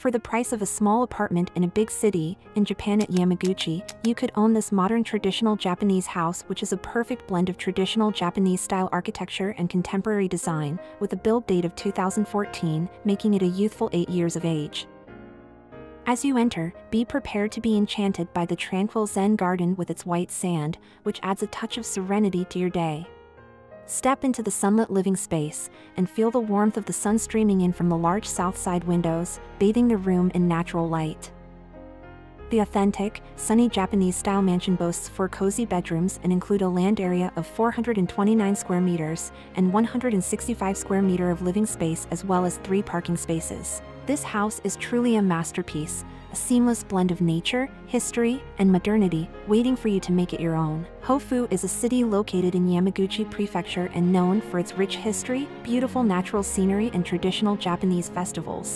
For the price of a small apartment in a big city, in Japan at Yamaguchi, you could own this modern traditional Japanese house, which is a perfect blend of traditional Japanese-style architecture and contemporary design, with a build date of 2014, making it a youthful 8 years of age. As you enter, be prepared to be enchanted by the tranquil Zen garden with its white sand, which adds a touch of serenity to your day. Step into the sunlit living space, and feel the warmth of the sun streaming in from the large south side windows, bathing the room in natural light. The authentic, sunny Japanese-style mansion boasts 4 cozy bedrooms and include a land area of 429 square meters and 165 square meter of living space, as well as 3 parking spaces. This house is truly a masterpiece, a seamless blend of nature, history, and modernity, waiting for you to make it your own. Hofu is a city located in Yamaguchi Prefecture and known for its rich history, beautiful natural scenery, and traditional Japanese festivals.